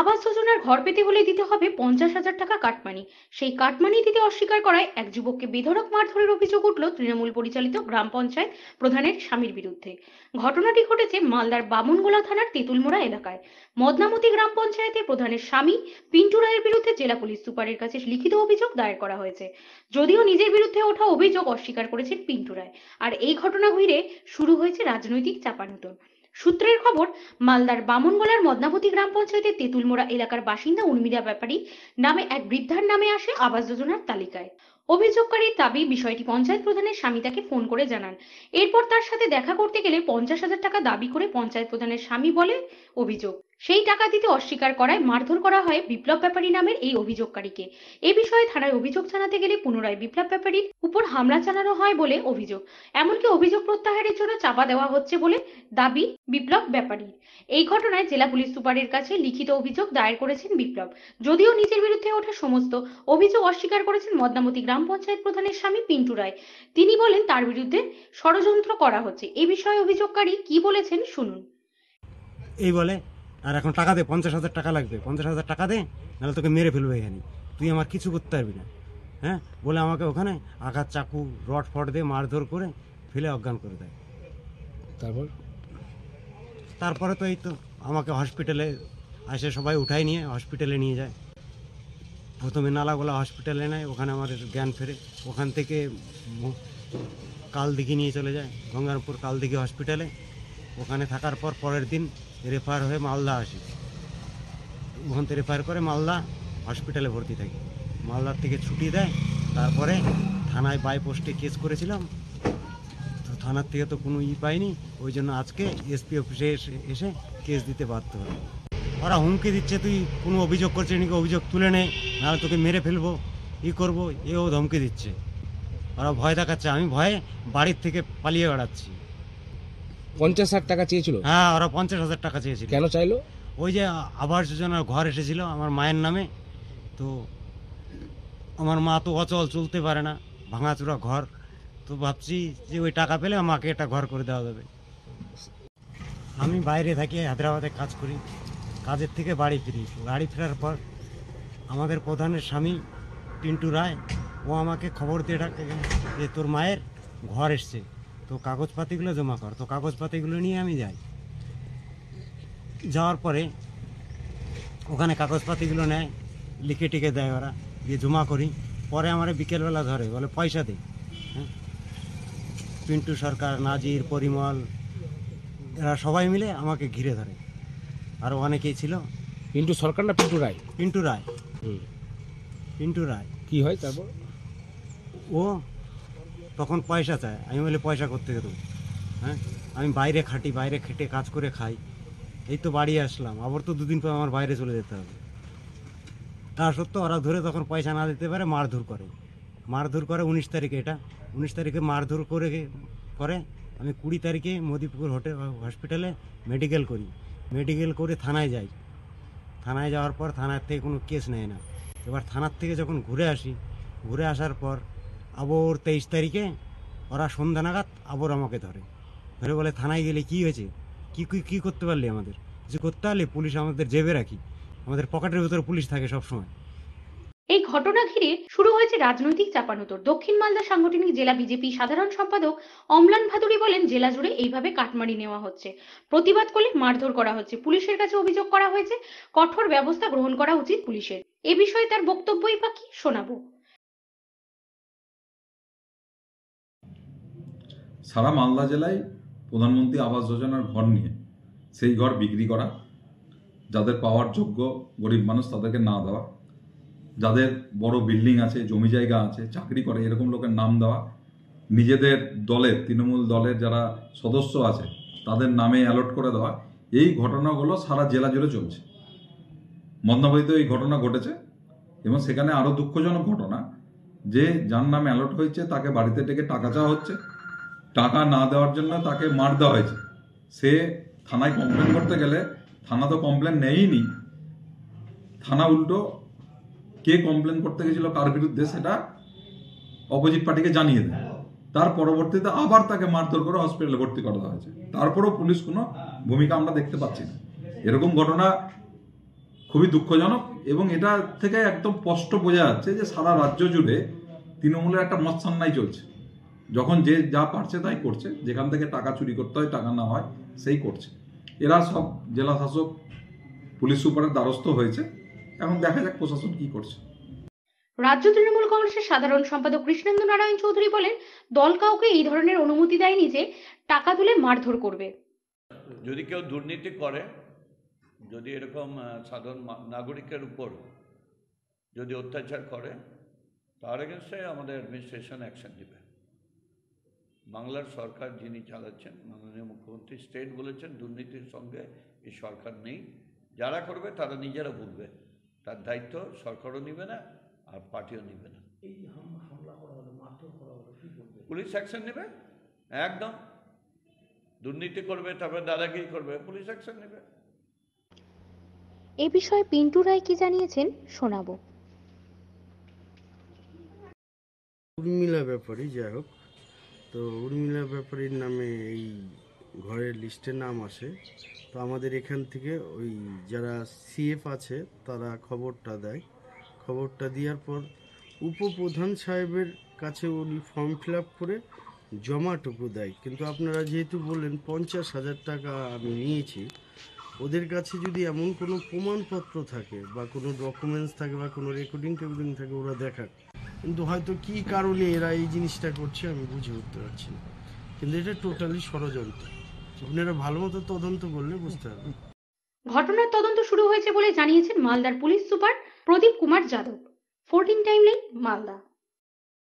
আবাস যোজনার ঘর পেতে হলে দিতে হবে 50,000 টাকা কাটমানি। সেই কাটমানি দিতে অস্বীকার করায় এক যুবককে বেধড়ক মারধরের অভিযোগ উঠল তৃণমূল পরিচালিত গ্রাম পঞ্চায়েত প্রধানের স্বামীর বিরুদ্ধে। ঘটনাটি ঘটেছে মালদার বামুনগোলা থানার তেঁতুলমোড়া এলাকায়। মদনামতি গ্রাম পঞ্চায়েতের প্রধানের স্বামী পিন্টু রায়ের বিরুদ্ধে জেলা পুলিশ সুপারের কাছে লিখিত অভিযোগ দায়ের করা হয়েছে। যদিও নিজের বিরুদ্ধে ওঠা অভিযোগ অস্বীকার করেছেন পিন্টু রায়। আর এই ঘটনা ঘিরে শুরু হয়েছে রাজনৈতিক চাপানউতোর। সূত্রের খবর, মালদার বামুনগোলার মদনামতি গ্রাম পঞ্চায়েতের তেঁতুলমোড়া এলাকার বাসিন্দা উর্মিলা ব্যাপারী নামে এক বৃদ্ধার নামে আসে আবাস যোজনার তালিকায়। অভিযোগকারীর দাবি, বিষয়টি পঞ্চায়েত প্রধানের স্বামী তাকে ফোন করে জানান। এরপর তার সাথে দেখা করতে গেলে 50,000 টাকা দাবি করে পঞ্চায়েত প্রধানের স্বামী বলে অভিযোগ। সেই টাকা দিতে অস্বীকার করায় মারধর করা হয় বিপ্লব ব্যাপারী নামের এই অভিযোগকারীকে। এ বিষয়ে থানায় অভিযোগ জানাতে গেলে পুনরায় বিপ্লব ব্যাপারীর উপর হামলা চালানো হয় বলে অভিযোগ। এমনকি অভিযোগ প্রত্যাহারের জন্য চাপা দেওয়া হচ্ছে বলে দাবি বিপ্লব ব্যাপারীর। এই ঘটনায় জেলা পুলিশ সুপারের কাছে লিখিত অভিযোগ দায়ের করেছেন বিপ্লব। যদিও নিজের বিরুদ্ধে ওঠা সমস্ত অভিযোগ অস্বীকার করেছেন মদনামতি গ্রাম পঞ্চায়েত প্রধানের স্বামী পিন্টু রায়। তিনি বলেন তার বিরুদ্ধে ষড়যন্ত্র করা হচ্ছে। এ বিষয়ে অভিযোগকারী কি বলেছেন শুনুন। এই বলে, আর এখন টাকা দে, 50,000 টাকা লাগবে, 50,000 টাকা দে, নাহলে তোকে মেরে ফেলবে এখানে, তুই আমার কিছু করতে পারবি না। হ্যাঁ বলে আমাকে ওখানে আঘাত, চাকু, রড ফট দিয়ে মারধর করে ফেলে অজ্ঞান করে দেয়। তারপরে তো এই তো আমাকে হসপিটালে এসে সবাই উঠাই নিয়ে হসপিটালে নিয়ে যায়। প্রথমে নালাগোলা হসপিটালে নেয়, ওখানে আমাদের জ্ঞান ফেরে। ওখান থেকে কালদিঘি নিয়ে চলে যায় গঙ্গারামপুর কালদিঘি হসপিটালে। ওখানে থাকার পর পরের দিন রেফার হয়ে মালদা আসি। ওখান থেকে রেফার করে মালদা হসপিটালে ভর্তি থাকি। মালদার থেকে ছুটি দেয়। তারপরে থানায় বাইপোস্টে কেস করেছিলাম, তো থানার থেকে তো কোনো ই পাইনি। ওই জন্য আজকে এসপি অফিসে এসে কেস দিতে বাধ্য হল। ওরা হুমকি দিচ্ছে, তুই কোনো অভিযোগ করছিস নাকি অভিযোগ তুলে নে, নাহলে তোকে মেরে ফেলবো, ই করবো, এও ধমকি দিচ্ছে। ওরা ভয় দেখাচ্ছে, আমি ভয়ে বাড়ির থেকে পালিয়ে বেড়াচ্ছি। 50,000 টাকা চেয়েছিল। হ্যাঁ, ওরা 50,000 টাকা চেয়েছিল। কেন চাইলো? ওই যে আবাস যোজনার ঘর এসেছিল আমার মায়ের নামে, তো আমার মা তো অচল, চলতে পারে না, ভাঙাচোরা ঘর, তো ভাবছি যে ওই টাকা পেলে আমাকে একটা ঘর করে দেওয়া যাবে। আমি বাইরে থাকি, হায়দ্রাবাদে কাজ করি। কাজের থেকে বাড়ি ফিরি। বাড়ি ফেরার পর আমাদের প্রধানের স্বামী পিন্টু রায় ও আমাকে খবর দিয়ে ডাকে যে তোর মায়ের ঘর এসছে, তো কাগজপাতিগুলো জমা কর। তো কাগজপাতিগুলো নিয়ে আমি যাই। যাওয়ার পরে ওখানে কাগজপাতিগুলো নেয়, লিখে টিকে দেয় ওরা, দিয়ে জমা করি। পরে আমার বিকেলবেলা ধরে, বলে পয়সা দে। হ্যাঁ, পিন্টু সরকার, নাজির, পরিমল, এরা সবাই মিলে আমাকে ঘিরে ধরে। আরও অনেকেই ছিল। পিন্টু সরকার না পিন্টু রায়? পিন্টু রায়। পিন্টু রায় কী হয়? তারপর ও তখন পয়সা চায়। আমি বলি পয়সা করতে গেল। হ্যাঁ, আমি বাইরে খাটি, বাইরে খেটে কাজ করে খাই। এই তো বাড়ি আসলাম, আবার তো দুদিন পর আমার বাইরে চলে যেতে হবে। তা সত্ত্বেও ওরা ধরে তখন পয়সা না দিতে পারে, মারধর করে। মারধর করে 19 তারিখে, এটা 19 তারিখে মারধর করে। আমি 20 তারিখে মোদিপুকুর হসপিটালে মেডিকেল করি। মেডিকেল করে থানায় যাই। থানায় যাওয়ার পর থানার থেকে কোনো কেস নেয় না। এবার থানার থেকে যখন ঘুরে আসি, ঘুরে আসার পর আবার 23 তারিখে ওরা সন্ধ্যা নাগাদ আবার আমাকে ধরে। ধরে বলে থানায় গেলে কি হয়েছে, কী কী করতে পারলি, আমাদের কিছু করতে পারলে, পুলিশ আমাদের জেবে রাখি, আমাদের পকেটের ভেতরে পুলিশ থাকে সবসময়। এই ঘটনা ঘিরে শুরু হয়েছে রাজনৈতিক চাপানোতর। দক্ষিণ মালদা সাংগঠনিক জেলা বিজেপি সাধারণ সম্পাদক অম্লান ভাদুরী বলেন, জেলা জুড়ে এইভাবে কাটমানি নেওয়া হচ্ছে, প্রতিবাদ করলে মারধর করা হচ্ছে, পুলিশের কাছে অভিযোগ করা হয়েছে, কঠোর ব্যবস্থা গ্রহণ করা উচিত পুলিশের। এ বিষয়ে তার বক্তব্যই বা কি শোনাবো। সারা মালদা জেলায় প্রধানমন্ত্রী আবাস যোজনার ঘর নিয়ে সেই ঘর বিক্রি করা, যাদের পাওয়ার যোগ্য গরিব মানুষ তাদেরকে না দেওয়া, যাদের বড় বিল্ডিং আছে, জমি জায়গা আছে, চাকরি করে, এরকম লোকের নাম দেওয়া, নিজেদের দলের, তৃণমূল দলের যারা সদস্য আছে তাদের নামে অ্যালট করে দেওয়া, এই ঘটনাগুলো সারা জেলা জুড়ে চলছে। মদনাবাড়িতেও এই ঘটনা ঘটেছে। এবং সেখানে আরও দুঃখজনক ঘটনা, যে যার নাম অ্যালট হয়েছে তাকে বাড়িতে ডেকে টাকা চাওয়া হচ্ছে, টাকা না দেওয়ার জন্য তাকে মার দেওয়া হয়েছে। সে থানায় কমপ্লেন করতে গেলে থানা তো কমপ্লেন নেয়নি, থানা উল্টো কে কমপ্লেন করতে গেছিল কার বিরুদ্ধে সেটা অপোজিট পার্টিকে জানিয়ে দেয়। তার পরবর্তীতে আবার তাকে মারধর করে হসপিটালে ভর্তি করা হয়েছে। তারপরও পুলিশ কোনো ভূমিকা আমরা দেখতে পাচ্ছি না। এরকম ঘটনা খুবই দুঃখজনক এবং এটা থেকে একদম স্পষ্ট বোঝা যাচ্ছে যে সারা রাজ্য জুড়ে তৃণমূলের একটা মত সান্নাই চলছে। যখন যে যা পারছে তাই করছে, যেখান থেকে টাকা চুরি করতে হয়, টাকা না হয় সেই করছে। এরা সব জেলা শাসক পুলিশ সুপারের দ্বারস্থ হয়েছে, এখন দেখা যাক প্রশাসন কি করছে। রাজ্য তৃণমূল কংগ্রেসের সাধারণ সম্পাদক কৃষ্ণেন্দু নারায়ণ চৌধুরী বলেন, দল কাউকে এই ধরনের অনুমতি দেয়নি যে টাকা তুলে মারধর করবে। যদি কেউ দুর্নীতি করে, যদি এরকম সাধারণ নাগরিকের উপর যদি অত্যাচার করে, তার এগেন্সে আমাদের অ্যাডমিনিস্ট্রেশন অ্যাকশন নেবে। বাংলার সরকার যিনি চালাচ্ছেন মাননীয় মুখ্যমন্ত্রী স্টেট বলেছেন দুর্নীতির সঙ্গে এই সরকার নেই, যারা করবে তারা নিজেরা ভুগবে, তার দায়িত্ব সরকারও নেবে না আর পার্টিও নেবে না। পুলিশ অ্যাকশন নেবে, একদম দুর্নীতি করবে তারপরে দাদাগিরি করবে, পুলিশ অ্যাকশন নেবে। এই বিষয়ে পিন্টু রায় কি জানিয়েছেন শোনাবো। উর্মিলা ব্যাপারী, যাই হোক, তো উর্মিলা ব্যাপারীর নামে এই ঘরের লিস্টে নাম আসে, তো আমাদের এখান থেকে ওই যারা সিএফ আছে তারা খবরটা দেয়। খবরটা দেওয়ার পর উপপ্রধান সাহেবের কাছে উনি ফর্ম ফিল আপ করে জমাটুকু দেয়, কিন্তু আপনারা যেহেতু বললেন 50,000 টাকা আমি নিয়েছি, ওদের কাছে যদি এমন কোনো প্রমাণপত্র থাকে বা কোনো ডকুমেন্টস থাকে বা কোনো রেকর্ডিং টেকর্ডিং থাকে ওরা দেখাক, কিন্তু হয়তো কী কারণে এরা এই জিনিসটা করছে আমি বুঝে উঠতে পারছি না, কিন্তু এটা টোটালি ষড়যন্ত্র। আপনারা ভালো মতো তদন্ত করলে বুঝতে পারবেন। ঘটনার তদন্ত শুরু হয়েছে বলে জানিয়েছেন মালদার police super Pradeep Kumar Yadav. 14 timeline, Malda.